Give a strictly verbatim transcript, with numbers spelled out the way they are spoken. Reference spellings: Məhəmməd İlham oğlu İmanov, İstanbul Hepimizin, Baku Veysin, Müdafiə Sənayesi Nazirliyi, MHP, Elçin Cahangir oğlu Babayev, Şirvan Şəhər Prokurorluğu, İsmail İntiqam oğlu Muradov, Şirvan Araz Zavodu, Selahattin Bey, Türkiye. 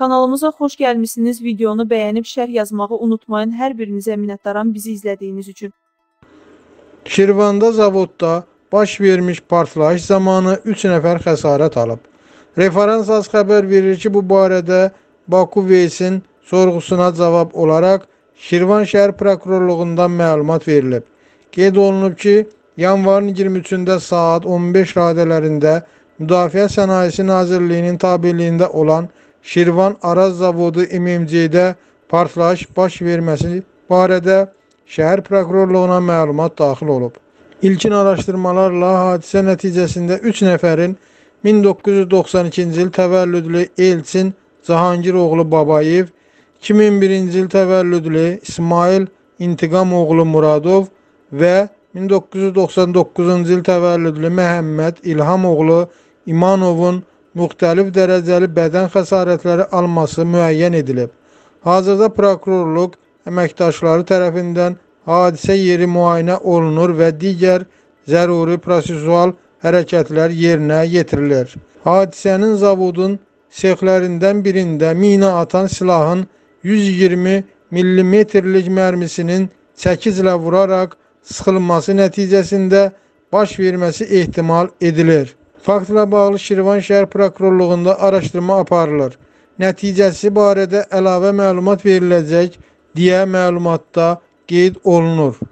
Kanalımıza xoş gəlmisiniz. Videonu bəyənib şərh yazmağı unutmayın. Hər birinizə minnətdaram bizi izlədiyiniz üçün. Şirvanda zavodda baş vermiş partlayış zamanı üç nəfər xəsarət alıb. Referans xəbər verir ki, bu barədə Baku Veysin sorğusuna cavab olaraq Şirvan Şəhər Prokurorluğundan məlumat verilib. Qeyd olunub ki, yanvarın iyirmi üçündə saat on beş radələrində Müdafiə Sənayesi Nazirliyinin tabeliyində olan Şirvan Araz Zavodu M M C'də partlayış baş verməsi barədə Şəhər Prokurorluğuna məlumat daxil olub. İlkin araşdırmalarla hadisə nəticəsində üç nəfərin min doqquz yüz doxsan ikinci il təvəllüdlü Elçin Cahangir oğlu Babayev, iki min birinci il təvəllüdlü İsmail İntiqam oğlu Muradov və min doqquz yüz doxsan doqquzuncu il təvəllüdlü Məhəmməd İlham oğlu İmanovun müxtəlif dərəcəli bədən xəsarətləri alması müəyyən edilib. Hazırda prokurorluq əməkdaşları tərəfindən hadisə yeri müayinə olunur və digər zəruri prosesual hərəkətlər yerinə yetirilir. Hadisənin zavodun sexlərindən birində mina atan silahın yüz iyirmi millimetrlik mərmisinin çəkiclə vuraraq sıxılması nəticəsində baş verməsi ehtimal edilir. Faktla bağlı Şirvan Şəhər Prokurorluğunda araşdırma aparılır. Nəticəsi barədə əlavə məlumat veriləcək deyə məlumatda qeyd olunur.